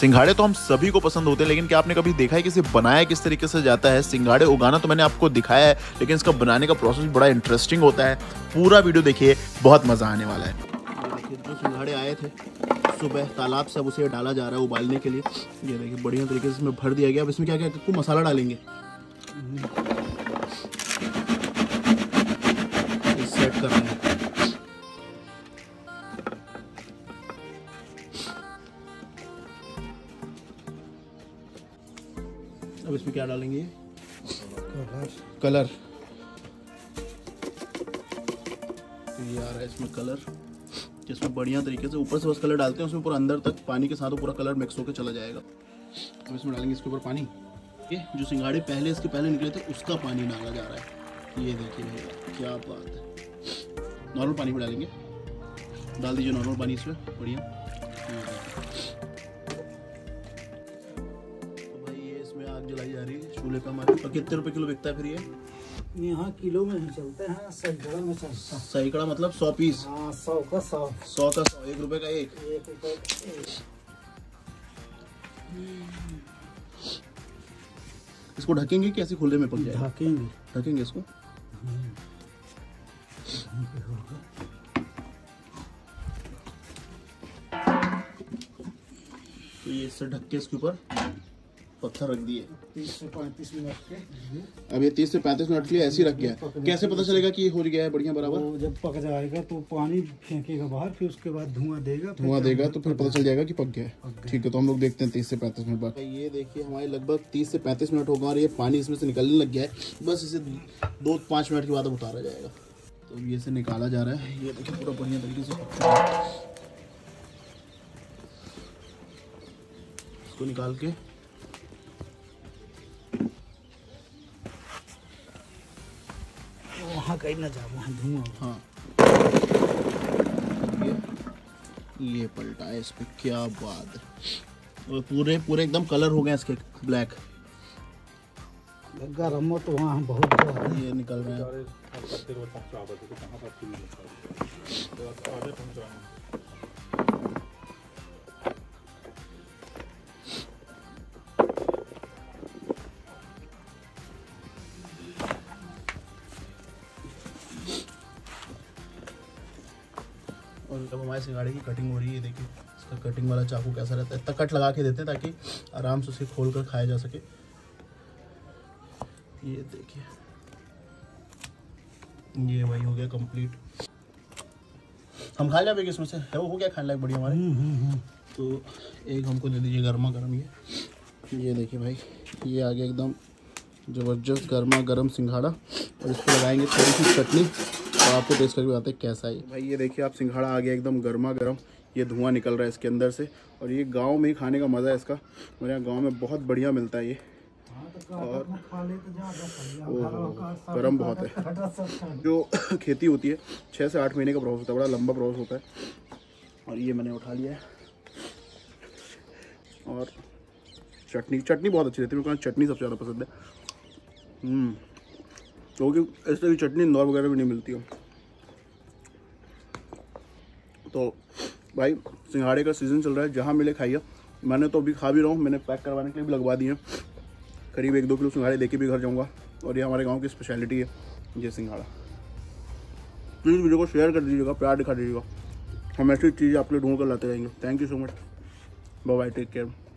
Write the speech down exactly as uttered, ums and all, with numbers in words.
सिंघाड़े तो हम सभी को पसंद होते हैं, लेकिन क्या आपने कभी देखा है कि इसे बनाया किस तरीके से जाता है? सिंघाड़े उगाना तो मैंने आपको दिखाया है, लेकिन इसका बनाने का प्रोसेस बड़ा इंटरेस्टिंग होता है। पूरा वीडियो देखिए, बहुत मजा आने वाला है। देखिए जो सिंघाड़े आए थे सुबह तालाब से, अब उसे डाला जा रहा है उबालने के लिए। ये देखिए बढ़िया तरीके से इसमें भर दिया गया। अब इसमें क्या क्या कुछ मसाला डालेंगे, सेट कर रहे हैं। अब इसमें क्या डालेंगे? कलर। तो ये आ रहा है इसमें कलर, जिसमें बढ़िया तरीके से ऊपर से बस कलर डालते हैं, उसमें पूरा अंदर तक पानी के साथ पूरा कलर मिक्स होकर चला जाएगा। अब इसमें डालेंगे इसके ऊपर पानी। ये जो सिंघाड़े पहले इसके पहले निकले थे उसका पानी डाला जा रहा है। ये देखिए क्या बात है। नॉर्मल पानी भी डालेंगे, डाल दीजिए नॉर्मल पानी इसमें। बढ़िया जलाई जा रही है। छोले का मार्केट कितने रुपए किलो बिकता है फिर? ये यहाँ किलो में चलते हैं, सैकड़ा में चलता है। सैकड़ा मतलब सौ पीस। हाँ, सौ का सौ, सौ का सौ, एक रुपए का एक, एक रुपए का एक। इसको ढकेंगे कि ऐसे खुले में पक जाएगा? ढकेंगे, ढकेंगे इसको। तो ये इससे ढक के इसके ऊपर पत्थर रख दिए। तीस से पैंतीस मिनट। अब ये तीस से पैंतीस मिनट के लिए ऐसे ही रख गया। कैसे पता चलेगा कि ये हो गया है बढ़िया बराबर? जब पक जाएगा तो पानी फेंकेगा बाहर, फिर उसके बाद धुआं देगा, धुआं देगा तो फिर पता चल जाएगा कि पक गया है। ठीक है, तो हम लोग देखते हैं तीस से पैंतीस मिनट बाद। ये देखिए हमारे लगभग तीस से पैंतीस मिनट होगा और ये पानी इसमें से निकलने लग गया है। बस इसे दो पाँच मिनट के बाद उतारा जाएगा। तो ये इसे निकाला जा रहा है। ये देखिए पूरा बढ़िया तरीके से इसको निकाल के कहीं ना जा, वहाँ धुआं। हाँ ये ये पलटा है इस पे, क्या बात है। पूरे पूरे एकदम कलर हो गए इसके ब्लैक। गरम हो तो वहाँ बहुत ये निकल रहे हैं। और जब हमारे सिंघाड़े की कटिंग हो रही है, देखिए इसका कटिंग वाला चाकू कैसा रहता है। तकट लगा के देते हैं ताकि आराम से उसे खोल कर खाया जा सके। ये देखिए ये भाई हो गया कंप्लीट। हम खा जाएंगे इसमें से, है वो हो गया खाने लायक बढ़िया हमारे। तो एक हमको दे दीजिए गर्मा गर्म। ये ये देखिए भाई ये आ गया एकदम ज़बरदस्त गर्मा गर्म सिंघाड़ा। और इसको लगाएंगे थोड़ी सी चटनी और आपको टेस्ट करके बताते हैं कैसा है भाई। ये देखिए आप सिंघाड़ा आ गया एकदम गर्मा गर्म। ये धुआं निकल रहा है इसके अंदर से। और ये गांव में ही खाने का मज़ा है इसका। मेरे यहाँ गाँव में बहुत बढ़िया मिलता है ये। और गर्म बहुत है। जो खेती होती है छः से आठ महीने का प्रोसेस होता है, बड़ा लंबा प्रोसेस होता है। और ये मैंने उठा लिया है। और चटनी चटनी बहुत अच्छी रहती है, मेरे को चटनी सबसे ज़्यादा पसंद है, क्योंकि तो इस तरह की चटनी इंदौर वगैरह में नहीं मिलती हो। तो भाई सिंघाड़े का सीज़न चल रहा है, जहाँ मिले खाइए। मैंने तो अभी खा भी रहा हूँ, मैंने पैक करवाने के लिए भी लगवा दिए हैं। करीब एक दो किलो सिंघाड़े लेके भी घर जाऊँगा। और ये हमारे गाँव की स्पेशलिटी है ये सिंघाड़ा। प्लीज़ वीडियो को शेयर कर दीजिएगा, प्यार दिखा दीजिएगा। हम ऐसी चीज़ आपके ढूंढ कर लाते रहेंगे। Thank you so much, bye bye, take care.